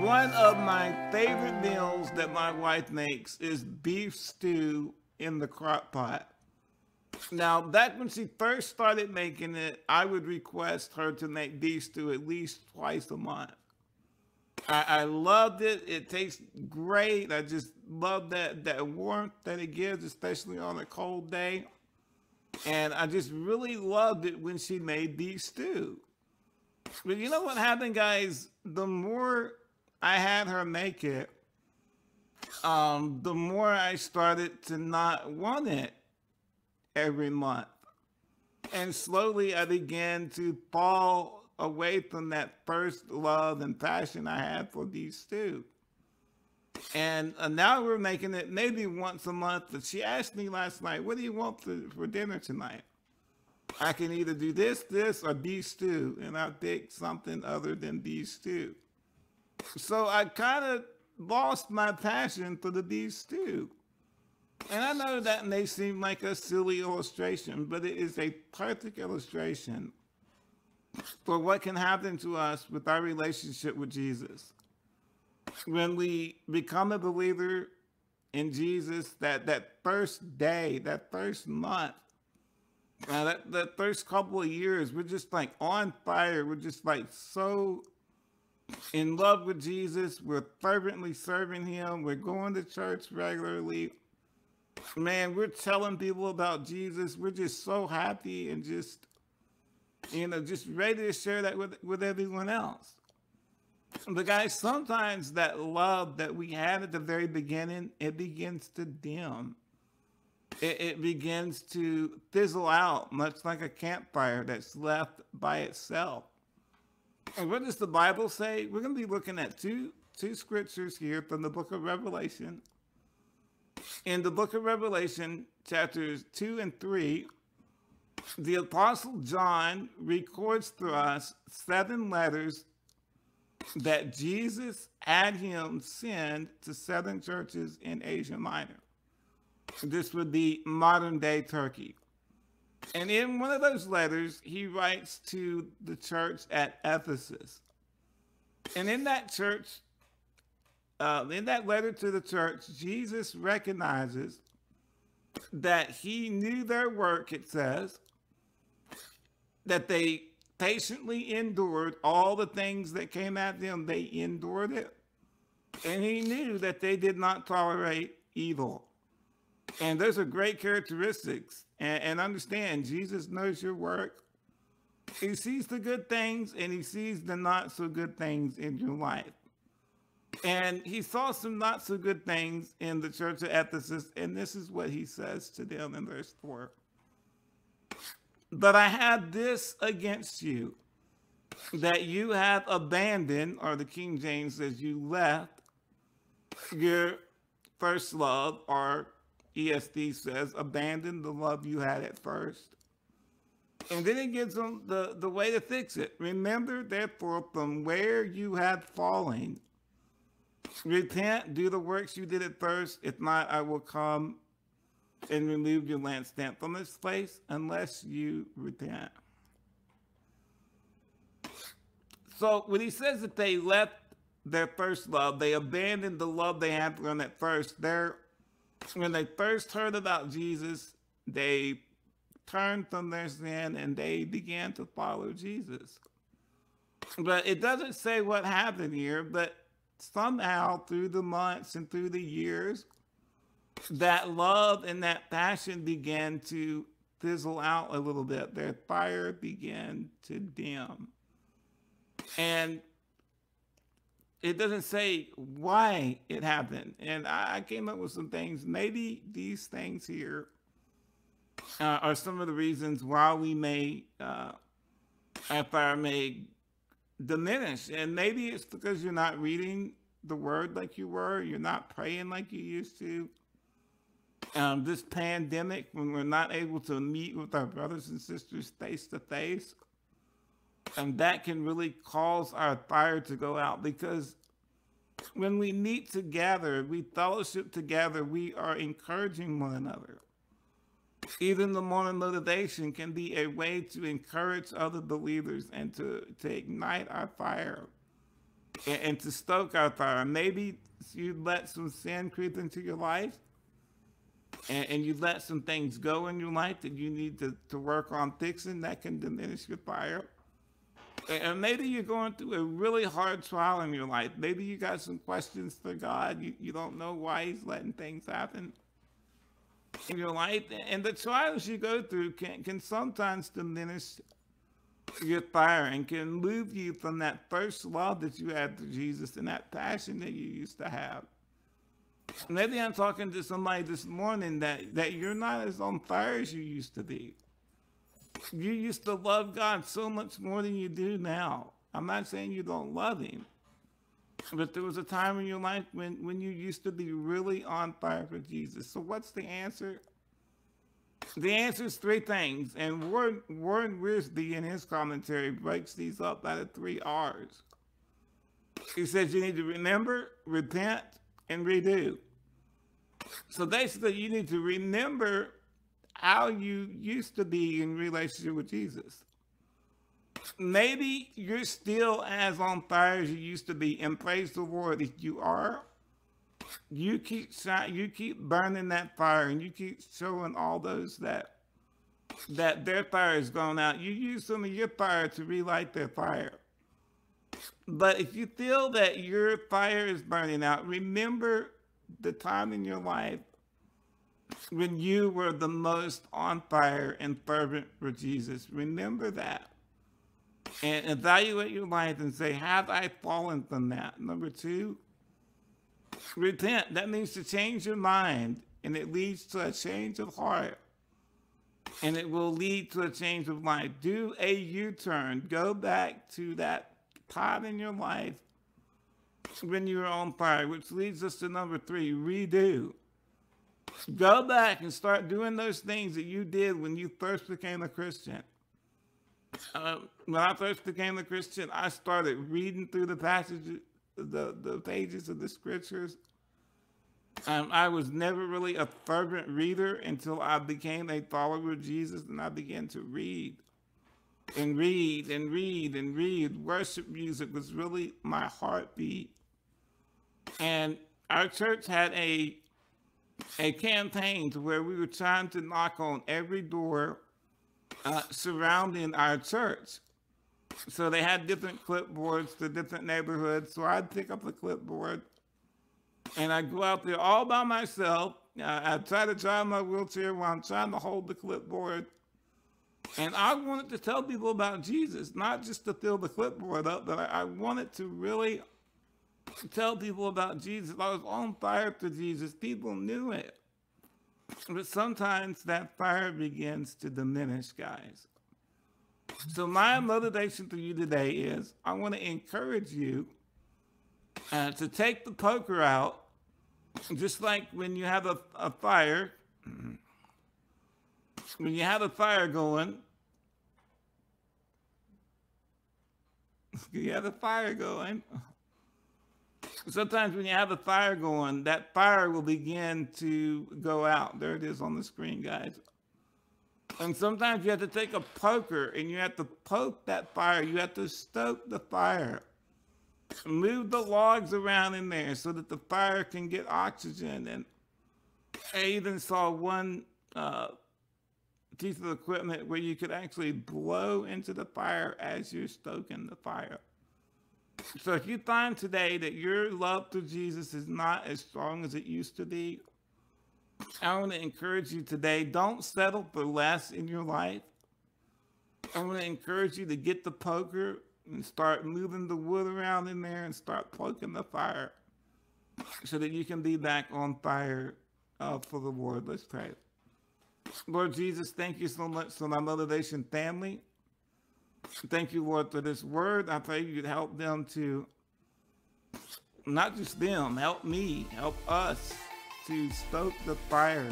One of my favorite meals that my wife makes is beef stew in the crock pot. Now, back when she first started making it, I would request her to make beef stew at least twice a month. I loved it. It tastes great. I just love that warmth that it gives, especially on a cold day. And I just really loved it when she made beef stew. But you know what happened, guys? The more I had her make it, the more I started to not want it every month. And slowly I began to fall away from that first love and passion I had for beef stew. And now we're making it maybe once a month. But she asked me last night, what do you want for dinner tonight? I can either do this, or beef stew. And I'll pick something other than beef stew. So I kind of lost my passion for the beef stew. And I know that may seem like a silly illustration, but it is a perfect illustration for what can happen to us with our relationship with Jesus. When we become a believer in Jesus, that first day, that first month, that first couple of years, we're just like on fire. We're just like so in love with Jesus. We're fervently serving him. We're going to church regularly. Man, we're telling people about Jesus. We're just so happy and just, you know, just ready to share that with everyone else. But guys, sometimes that love that we had at the very beginning, it begins to dim. It begins to fizzle out, much like a campfire that's left by itself. And what does the Bible say? We're going to be looking at two scriptures here from the book of Revelation. In the book of Revelation, chapters 2 and 3, the Apostle John records to us 7 letters that Jesus had him send to 7 churches in Asia Minor. This would be modern-day Turkey. And in one of those letters, he writes to the church at Ephesus. And in that church, in that letter to the church, Jesus recognizes that he knew their work, it says, that they patiently endured all the things that came at them. They endured it. And he knew that they did not tolerate evil. And those are great characteristics. And understand, Jesus knows your work. He sees the good things and he sees the not so good things in your life. And he saw some not so good things in the church of Ephesus. And this is what he says to them in verse 4. But I have this against you, that you have abandoned, or the King James says you left, your first love, or ESV says abandon the love you had at first. And then it gives them the way to fix it. Remember, therefore, from where you have fallen, repent, do the works you did at first. If not, I will come and remove your lampstand from this place unless you repent. So when he says that they left their first love, they abandoned the love they had learned at first. When they first heard about Jesus, they turned from their sin and they began to follow Jesus. But it doesn't say what happened here, but somehow through the months and through the years, that love and that passion began to fizzle out a little bit. Their fire began to dim. And it doesn't say why it happened. And I came up with some things. Maybe these things here are some of the reasons why we may, our fire may diminish. And maybe it's because you're not reading the word like you were. You're not praying like you used to. This pandemic, when we're not able to meet with our brothers and sisters face to face, and that can really cause our fire to go out, because when we meet together, we fellowship together, we are encouraging one another. Even the morning motivation can be a way to encourage other believers and to ignite our fire and to stoke our fire. Maybe you let some sin creep into your life, and you let some things go in your life that you need to work on fixing that can diminish your fire. And maybe you're going through a really hard trial in your life. Maybe you got some questions for God. You don't know why he's letting things happen in your life. And the trials you go through can sometimes diminish your fire and can move you from that first love that you had to Jesus and that passion that you used to have. Maybe I'm talking to somebody this morning that you're not as on fire as you used to be. You used to love God so much more than you do now. I'm not saying you don't love him, but there was a time in your life when you used to be really on fire for Jesus. So what's the answer? The answer is three things. And Warren Wiersbe, in his commentary, breaks these up out of 3 R's. He says you need to remember, repent, and redo. So basically, you need to remember how you used to be in relationship with Jesus. Maybe you're still as on fire as you used to be, and praise the Lord if you are. You keep burning that fire, and you keep showing all those that their fire is gone out. You use some of your fire to relight their fire. But if you feel that your fire is burning out, remember the time in your life when you were the most on fire and fervent for Jesus. Remember that and evaluate your life and say, have I fallen from that? Number two, repent. That means to change your mind, and it leads to a change of heart, and it will lead to a change of life. Do a U-turn. Go back to that time in your life when you were on fire, which leads us to number three, redo. Go back and start doing those things that you did when you first became a Christian. When I first became a Christian, I started reading through the passages, the pages of the scriptures. I was never really a fervent reader until I became a follower of Jesus, and I began to read and read and read and read. Worship music was really my heartbeat. And our church had a campaign to where we were trying to knock on every door surrounding our church. So they had different clipboards to different neighborhoods. So I'd pick up a clipboard and I'd go out there all by myself. I'd try to drive my wheelchair while I'm trying to hold the clipboard. And I wanted to tell people about Jesus, not just to fill the clipboard up, but I wanted to really tell people about Jesus. I was on fire for Jesus. People knew it. But sometimes that fire begins to diminish, guys. So my motivation for you today is I want to encourage you to take the poker out, just like when you have a fire. When you have a fire going, you have a fire going. Sometimes when you have a fire going, that fire will begin to go out. There it is on the screen, guys. And sometimes you have to take a poker and you have to poke that fire. You have to stoke the fire. Move the logs around in there so that the fire can get oxygen. And I even saw one piece of equipment where you could actually blow into the fire as you're stoking the fire. So if you find today that your love for Jesus is not as strong as it used to be, I want to encourage you today, don't settle for less in your life. I want to encourage you to get the poker and start moving the wood around in there and start poking the fire so that you can be back on fire for the Lord. Let's pray. Lord Jesus, thank you so much for my Motivation family. Thank you, Lord, for this word. I pray you'd help them to, not just them, help me, help us, to stoke the fire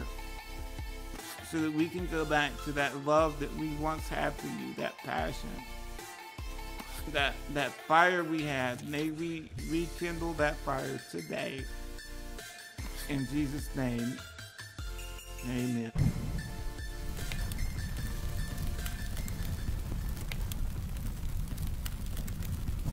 so that we can go back to that love that we once had for you, that passion, that fire we had. May we rekindle that fire today. In Jesus' name, amen.